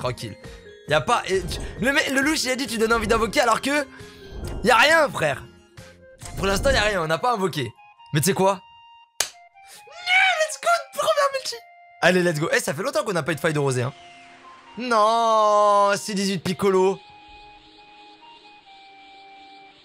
tranquille. Y'a pas... Le louche il a dit tu donnes envie d'invoquer alors que... Y'a rien frère. Pour l'instant y'a rien, on n'a pas invoqué. Mais tu sais quoi? Let's go, première multi. Allez let's go. Eh ça fait longtemps qu'on n'a pas eu de faille de rosée hein. Non, C18 Piccolo.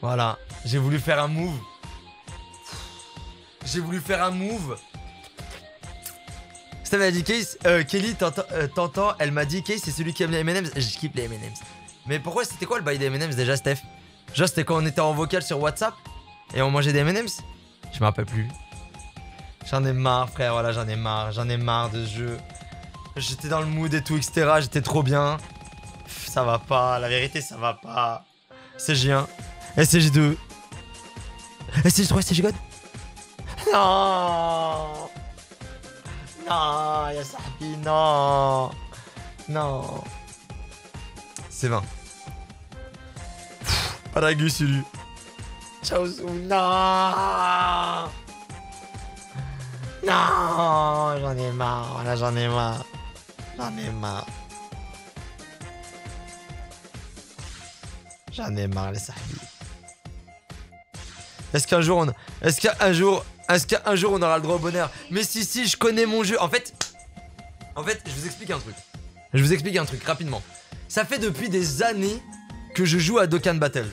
Voilà, j'ai voulu faire un move. J'ai voulu faire un move. Ça m'a dit Case, Kelly, t'entends, elle m'a dit Case, c'est celui qui aime les M&M's. Je kiffe les M&M's. Mais pourquoi c'était quoi le bail des M&M's déjà, Steph? Genre c'était quand on était en vocal sur WhatsApp et on mangeait des M&M's. Je m'en rappelle plus. J'en ai marre, frère, voilà, j'en ai marre de ce jeu. J'étais dans le mood et tout, etc. J'étais trop bien. Pff, ça va pas, la vérité, ça va pas. CG1, SCG2, SCG3, SCG God. Non. Non, ya Sahabi, non. Non. C'est 20. Paragus, lui. Ciao, Zou. Non. Non. J'en ai marre, là j'en ai marre. J'en ai marre. J'en ai marre, les Sahabi. Est-ce qu'un jour on... Est-ce qu'un jour on aura le droit au bonheur? Mais si, si, je connais mon jeu. En fait, je vous explique un truc. Je vous explique un truc rapidement. Ça fait depuis des années que je joue à Dokkan Battle.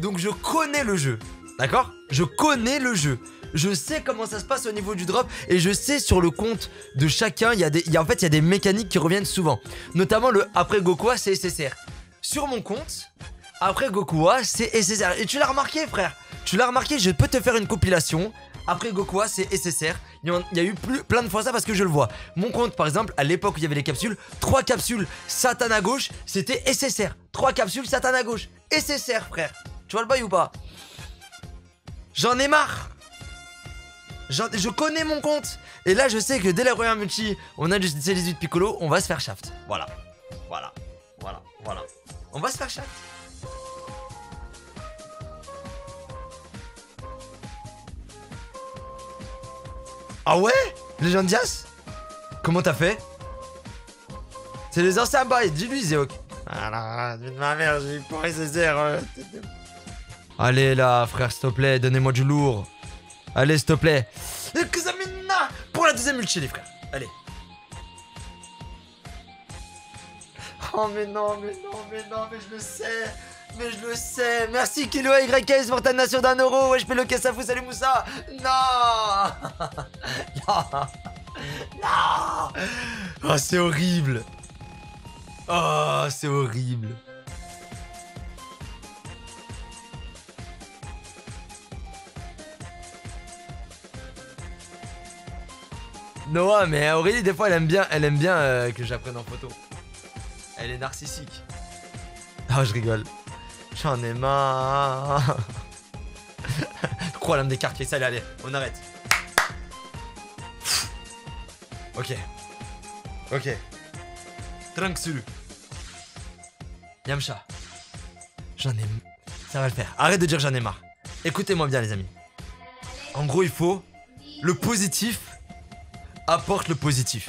Donc je connais le jeu. D'accord? Je connais le jeu. Je sais comment ça se passe au niveau du drop. Et je sais sur le compte de chacun, il y a des mécaniques qui reviennent souvent. Notamment le après Goku A, c'est SSR. Sur mon compte, après Goku A, c'est SSR. Et tu l'as remarqué, frère. Tu l'as remarqué, je peux te faire une compilation. Après Goku A, c'est SSR. Il y a eu plein de fois ça parce que je le vois. Mon compte, par exemple, à l'époque où il y avait les capsules, 3 capsules Satan à gauche, c'était SSR. 3 capsules Satan à gauche. SSR, frère. Tu vois le bail ou pas? J'en ai marre. Je connais mon compte. Et là, je sais que dès la première multi, on a du C18 Piccolo, on va se faire shaft. Voilà. Voilà. Voilà. Voilà. On va se faire shaft. Ah ouais? Légendias? Comment t'as fait? C'est les anciens bails, dis-lui Zéok. Ah de ma mère, j'ai eu pour SSR. Allez là, frère, s'il te plaît, donnez-moi du lourd. Allez, s'il te plaît. Pour la deuxième multi, les frères. Allez. Oh mais non, mais non, mais non, mais je le sais. Mais je le sais. Merci Kilo YS pour ta nation d'1€. Ouais, je peux le casser à vous. Salut Moussa. Non. Non. Oh, c'est horrible. Oh, c'est horrible. Noah, mais Aurélie, des fois, elle aime bien que j'apprenne en photo. Elle est narcissique. Oh, je rigole. J'en ai marre. Je crois l'âme des cartes. Ça, allez, on arrête. Ok. Ok. Trunks. Yamcha. J'en ai... Ça va le faire. Arrête de dire j'en ai marre. Écoutez-moi bien, les amis. En gros, il faut... Le positif apporte le positif.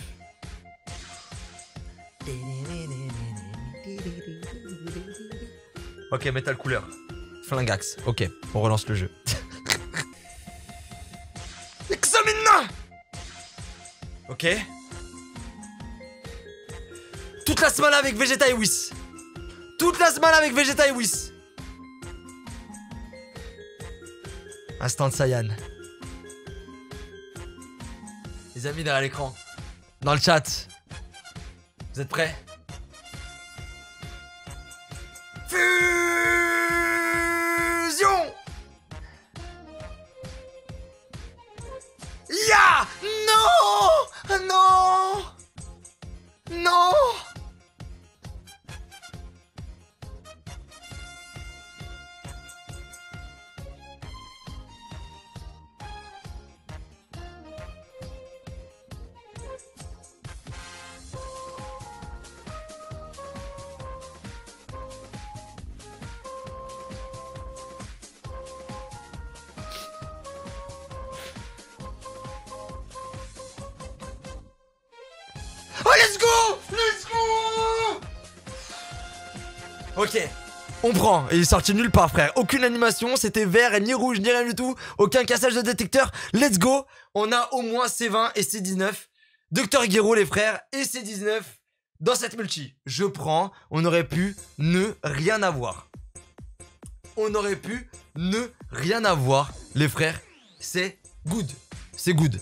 Ok, métal couleur. Flingax. Ok, on relance le jeu. Examina. Ok. Toute la semaine avec Vegeta et Whis. Toute la semaine avec Vegeta et Whis. Instant Saiyan. Les amis derrière l'écran, dans le chat, vous êtes prêts? Fusion. Ya. Non. Non. Non. Let's go! Let's go! Ok. On prend, il est sorti nulle part frère, aucune animation, c'était vert et ni rouge ni rien du tout, aucun cassage de détecteur, let's go. On a au moins C20 et C19, Dr. Gero les frères et C19 dans cette multi. Je prends, on aurait pu ne rien avoir. On aurait pu ne rien avoir les frères, c'est good, c'est good.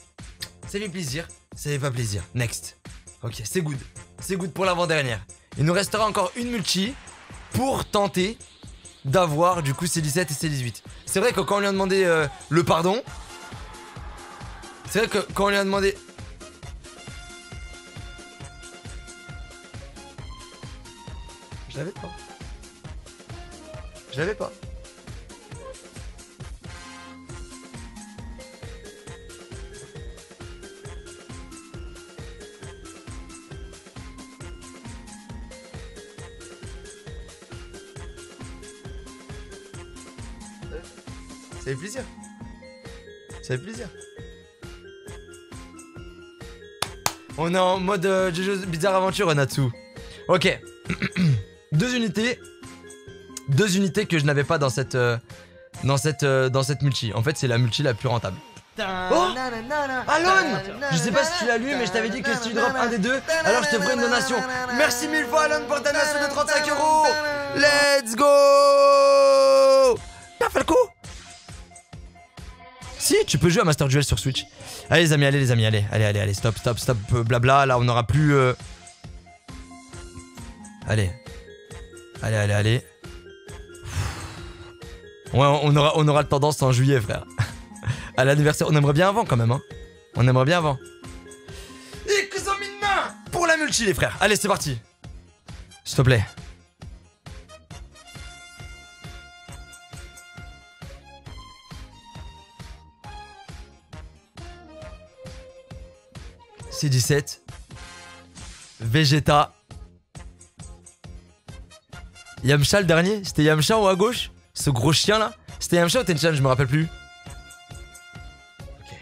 Ça fait plaisir, ça fait pas plaisir, next. Ok, c'est good pour l'avant-dernière. Il nous restera encore une multi pour tenter d'avoir du coup C17 et C18. C'est vrai que quand on lui a demandé le pardon, c'est vrai que quand on lui a demandé... Je l'avais pas. Je l'avais pas. Ça fait plaisir. Ça fait plaisir. On est en mode Jojo Bizarre Aventure, Natsu. Ok. Deux unités. Deux unités que je n'avais pas dans cette dans cette multi. En fait, c'est la multi la plus rentable. Oh Alon, je sais pas si tu l'as lu, mais je t'avais dit que si tu drops un des deux, alors je te ferai une donation. Merci mille fois Alon pour ta donation de 35 €. Let's go. T'as fait le coup? Si, tu peux jouer à Master Duel sur Switch. Allez les amis, allez les amis, allez, allez, allez, allez, stop, stop, stop, blabla, là on n'aura plus... Allez. Allez, allez, allez. Ouais, on aura le tendance en juillet, frère. À l'anniversaire, on aimerait bien avant quand même, hein. On aimerait bien avant. Et que ça mine main pour la multi, les frères. Allez, c'est parti. S'il te plaît. C17, Vegeta, Yamcha le dernier, c'était Yamcha ou à gauche? Ce gros chien là? C'était Yamcha ou Tenchan? Je me rappelle plus. Okay.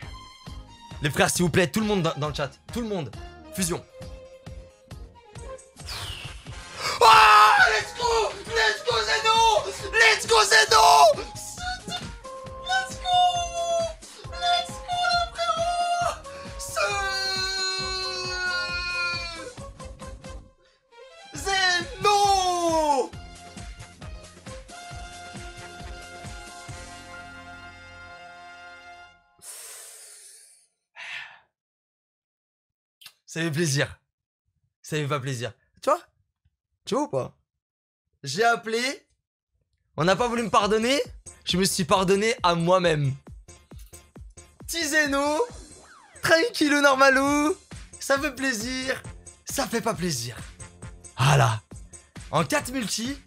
Les frères s'il vous plaît, tout le monde dans le chat, tout le monde, fusion. Oh, let's go! Let's go Zeno! Let's go Zeno! Ça fait plaisir. Ça fait pas plaisir. Tu vois? Tu vois ou pas? J'ai appelé. On n'a pas voulu me pardonner. Je me suis pardonné à moi-même. Petit Zeno. Tranquille, normalou. Ça fait plaisir. Ça fait pas plaisir. Ah là. En 4 multi.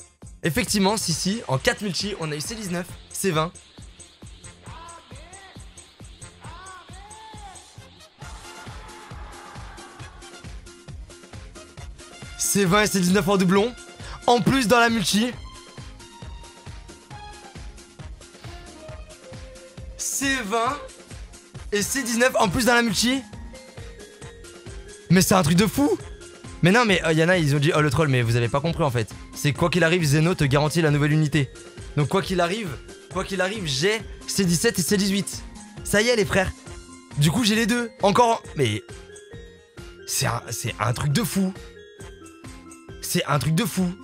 Effectivement, si, si. En 4 multi, on a eu C19, C20. C20 et C19 en doublon. En plus dans la multi. C20 et C19 en plus dans la multi. Mais c'est un truc de fou. Mais non mais y en a ils ont dit oh le troll mais vous avez pas compris en fait. C'est quoi qu'il arrive Zeno te garantit la nouvelle unité. Donc quoi qu'il arrive j'ai C17 et C18. Ça y est les frères. Du coup j'ai les deux. Encore mais c'est un truc de fou. C'est un truc de fou.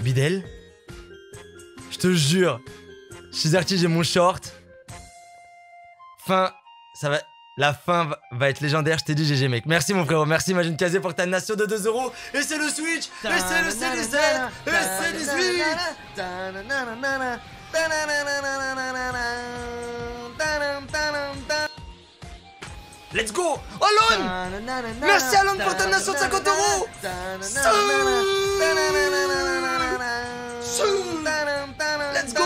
Videl. Je te jure. Je suis sorti, j'ai mon short. Fin. Ça va. La fin va être légendaire. Je t'ai dit GG mec. Merci mon frérot. Merci Imagine Kazé pour ta nation de 2 €. Et c'est le Switch. Et c'est le C17. Et c'est le Switch. Let's go! Alon! Merci Alon pour ta nation de 50 €! Let's go!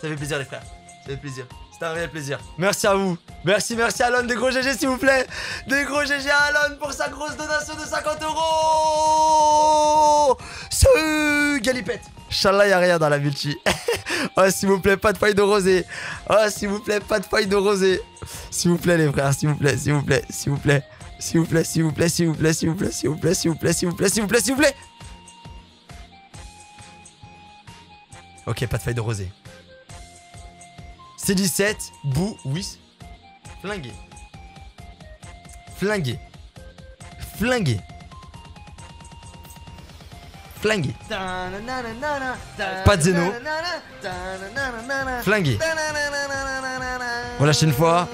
Ça fait plaisir les frères, ça fait plaisir, c'était un réel plaisir. Merci à vous, merci Alon, des gros GG s'il vous plaît! Des gros GG à Alon pour sa grosse donation de 50 €! Galipette! Inch'Allah y'a rien dans la multi. Oh s'il vous plaît pas de feuille de rosée. Oh s'il vous plaît pas de feuille de rosée. S'il vous plaît les frères, s'il vous plaît. Ok, pas de faille de rosée. C17, Bou, Whis. Flingué. Flingué. Flingué. Flingué. Pas de Zeno. Flingué. Relâchez une fois.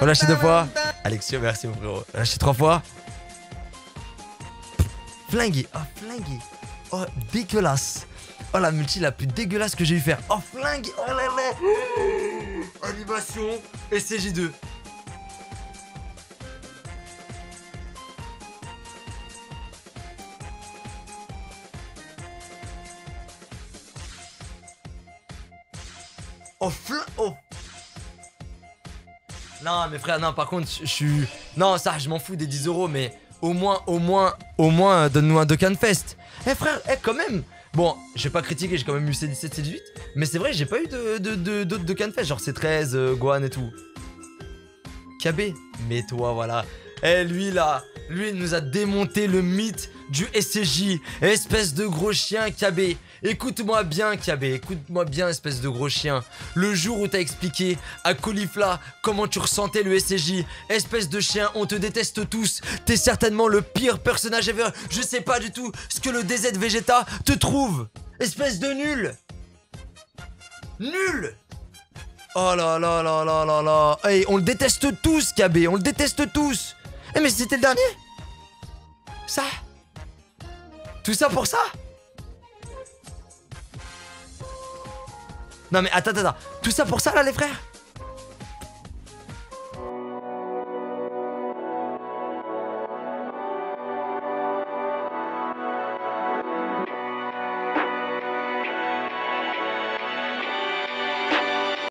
Relâchez deux fois. Alexio, merci mon frérot. Relâchez trois fois. Flingué. Oh, flingué. Oh, dégueulasse. Oh, la multi la plus dégueulasse que j'ai eu faire. Oh, flingue. Oh là là. Animation et CJ2. Oh, flingue. Oh. Non, mais frère, non, par contre, je suis... Non, ça, je m'en fous des 10 €, mais au moins, donne-nous un Dokkan Fest. Eh, frère, eh, quand même. Bon, j'ai pas critiqué, j'ai quand même eu C17, C18, mais c'est vrai, j'ai pas eu d'autres Dokkan Fest, genre C13, Gohan et tout. KB, mais toi, voilà. Eh, lui, là, lui, il nous a démonté le mythe du SCJ, espèce de gros chien, KB. Écoute-moi bien, KB, écoute-moi bien, espèce de gros chien. Le jour où t'as expliqué à Caulifla comment tu ressentais le SCJ, espèce de chien, on te déteste tous. T'es certainement le pire personnage ever. Je sais pas du tout ce que le DZ Vegeta te trouve. Espèce de nul. Nul. Oh là là là là là là. Hey, on le déteste tous, KB, on le déteste tous. Eh, mais c'était le dernier. Ça. Tout ça pour ça? Non mais attends, tout ça pour ça là les frères?